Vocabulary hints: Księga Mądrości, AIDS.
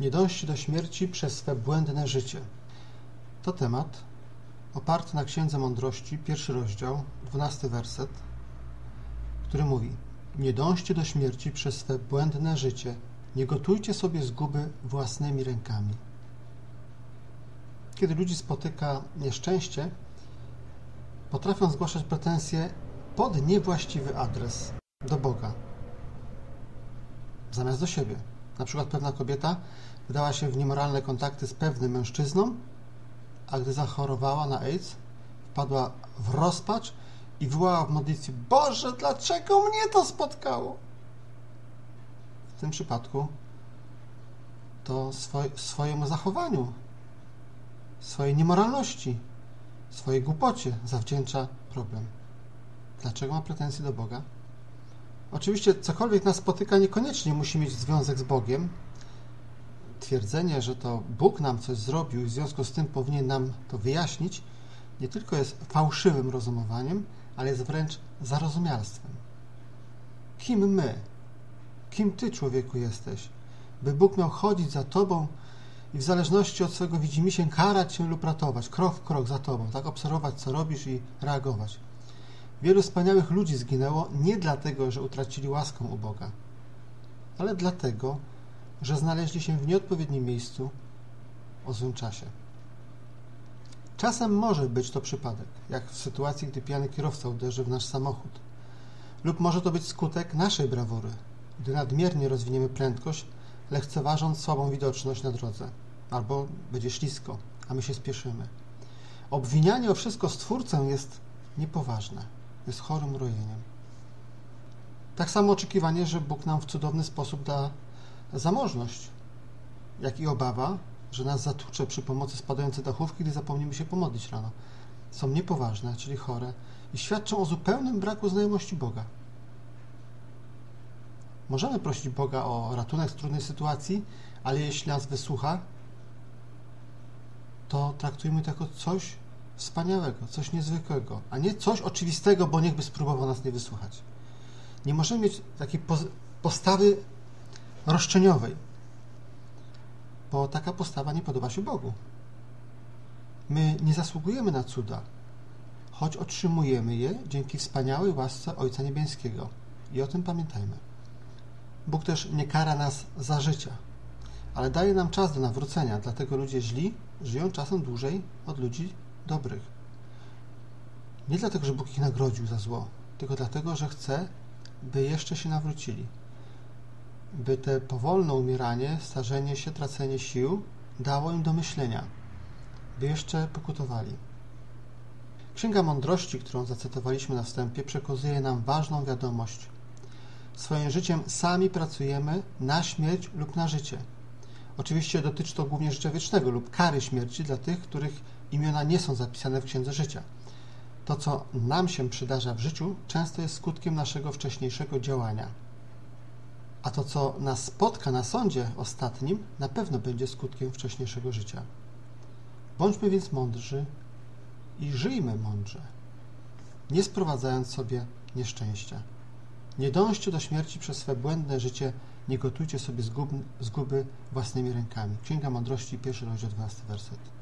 nie dojść do śmierci przez swe błędne życie. To temat oparty na Księdze Mądrości, 1 rozdział, 12 werset, który mówi: nie dążcie do śmierci przez swe błędne życie, nie gotujcie sobie zguby własnymi rękami. Kiedy ludzi spotyka nieszczęście, potrafią zgłaszać pretensje pod niewłaściwy adres, do Boga, zamiast do siebie. Na przykład pewna kobieta wdała się w niemoralne kontakty z pewnym mężczyzną, a gdy zachorowała na AIDS, wpadła w rozpacz i wołała w modlitwie: Boże, dlaczego mnie to spotkało? W tym przypadku to swojemu zachowaniu, swojej niemoralności, swojej głupocie zawdzięcza problem. Dlaczego ma pretensje do Boga? Oczywiście cokolwiek nas spotyka niekoniecznie musi mieć związek z Bogiem. Twierdzenie, że to Bóg nam coś zrobił i w związku z tym powinien nam to wyjaśnić, nie tylko jest fałszywym rozumowaniem, ale jest wręcz zarozumialstwem. Kim my, kim ty, człowieku, jesteś, by Bóg miał chodzić za tobą i w zależności od swojego widzimisię karać cię lub ratować, krok w krok za tobą, tak obserwować, co robisz i reagować. Wielu wspaniałych ludzi zginęło nie dlatego, że utracili łaskę u Boga, ale dlatego, że znaleźli się w nieodpowiednim miejscu o złym czasie. Czasem może być to przypadek, jak w sytuacji, gdy pijany kierowca uderzy w nasz samochód. Lub może to być skutek naszej brawory, gdy nadmiernie rozwiniemy prędkość, lekceważąc słabą widoczność na drodze. Albo będzie ślisko, a my się spieszymy. Obwinianie o wszystko Stwórcę jest niepoważne, jest chorym rojeniem. Tak samo oczekiwanie, że Bóg nam w cudowny sposób da zamożność, jak i obawa, że nas zatłucze przy pomocy spadającej dachówki, gdy zapomnimy się pomodlić rano, są niepoważne, czyli chore, i świadczą o zupełnym braku znajomości Boga. Możemy prosić Boga o ratunek z trudnej sytuacji, ale jeśli nas wysłucha, to traktujmy to jako coś wspaniałego, coś niezwykłego, a nie coś oczywistego, bo niechby spróbował nas nie wysłuchać. Nie możemy mieć takiej postawy roszczeniowej, bo taka postawa nie podoba się Bogu. My nie zasługujemy na cuda, choć otrzymujemy je dzięki wspaniałej łasce Ojca Niebieskiego. I o tym pamiętajmy. Bóg też nie kara nas za życia, ale daje nam czas do nawrócenia, dlatego ludzie źli żyją czasem dłużej od ludzi dobrych. Nie dlatego, że Bóg ich nagrodził za zło, tylko dlatego, że chce, by jeszcze się nawrócili, by te powolne umieranie, starzenie się, tracenie sił dało im do myślenia, by jeszcze pokutowali. Księga Mądrości, którą zacytowaliśmy na wstępie, przekazuje nam ważną wiadomość. Swoim życiem sami pracujemy na śmierć lub na życie. Oczywiście dotyczy to głównie życia wiecznego lub kary śmierci dla tych, których imiona nie są zapisane w Księdze Życia. To, co nam się przydarza w życiu, często jest skutkiem naszego wcześniejszego działania. A to, co nas spotka na sądzie ostatnim, na pewno będzie skutkiem wcześniejszego życia. Bądźmy więc mądrzy i żyjmy mądrze, nie sprowadzając sobie nieszczęścia. Nie dążcie do śmierci przez swe błędne życie, nie gotujcie sobie zguby własnymi rękami. Księga Mądrości, 1 rozdział, 12 werset.